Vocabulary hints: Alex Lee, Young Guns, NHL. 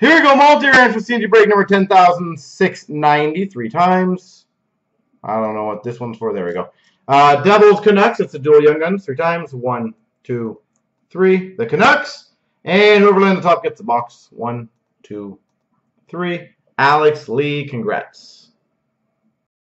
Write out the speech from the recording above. Here we go, multi-ranch with CNG break number 10,690 three times. I don't know what this one's for. There we go. Devils Canucks. It's a dual Young Guns three times. One, two, three. The Canucks. And whoever lands on the top gets the box. One, two, three. Alex Lee, congrats.